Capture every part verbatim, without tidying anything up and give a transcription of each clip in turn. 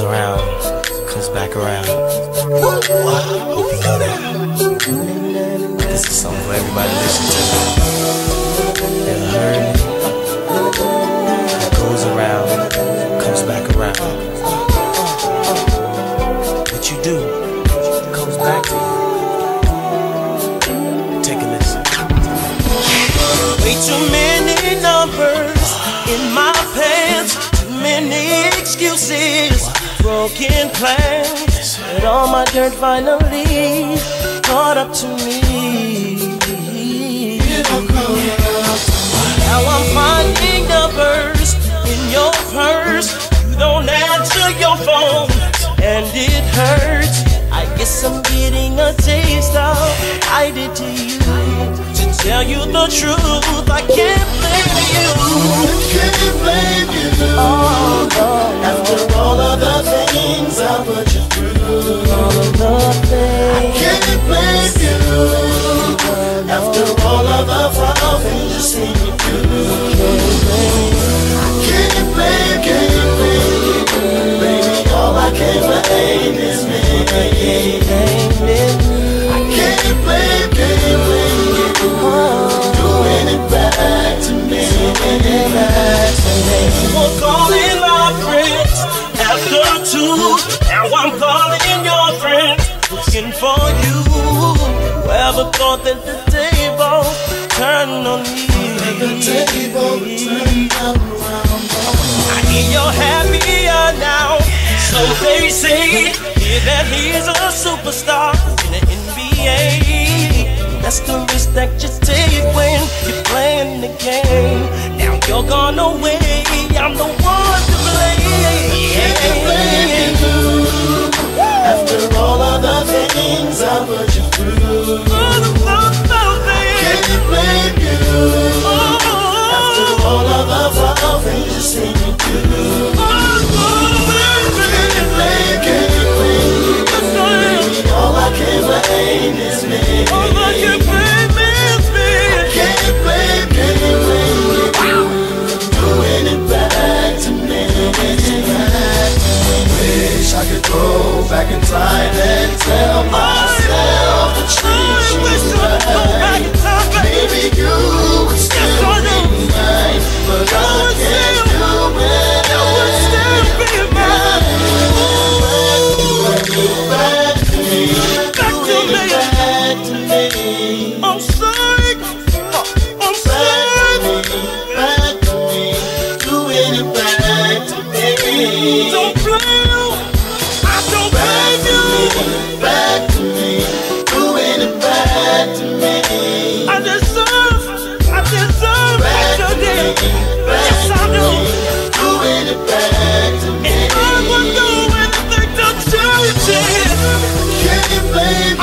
goes around, comes back around. Wow, hope you know that. This is something for everybody to listen to. Never heard me. It goes around, comes back around. What you do, comes back to you. Take a listen. Way too many numbers in my pants. Many excuses, broken plans, but all my dirt finally caught up to me. Now I'm finding numbers in your purse. You don't answer your phone, and it hurts. I guess I'm getting a taste of I did to you. To tell you the truth, I can't blame you. I can't blame you. Oh, no. After all of the things I put you through, I can't blame you. After all of the foul things you see me do, I can't blame you. I can't blame this man. I can't blame, can't blame you. Doing it back to me. We're calling our friends after two. Now I'm calling your friends, looking for you. Whoever thought that the table turned on me? The table turned around. I hear you're happier now. So they say, yeah, that he's a superstar in the N B A. That's the risk that you take when you're playing the game. Now you're gone away, I'm the one to blame. Yeah, blame you. After all of the things I put you through, I can't blame you. After all of the foul things you see me do, all I can blame is me. All I can blame is me. I can't blame, can't blame you. Doing it back to me. Wish I could go back in time and tell myself the truth. Maybe you would still be mine, but I can't do it. I would still be mine. Back to me. I'm sorry, I'm sorry. Back to me, doing it back to me. Don't blame, I don't blame you. Back to me, doing it back to me. I deserve, I deserve back to me. Yes, I do. Doing it back to me. And I would do anything to change it. Can't blame you. I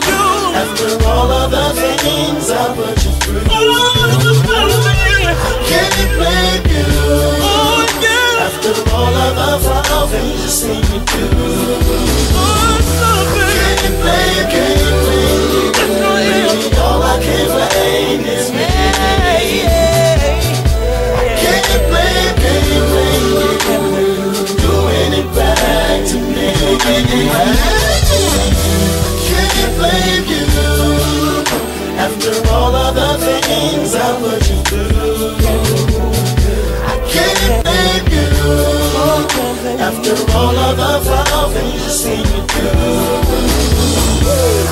can't blame you. After all of the things I put you through, I can't blame you. Oh, yeah. After all of the foul things you see me do, I can't blame, can't blame you. Really, all I can blame is me. I can't blame, can't blame you. Doing it back to me. I can't blame you. After all of the things I put you through, I can't blame you. After all of the foul things you see me do,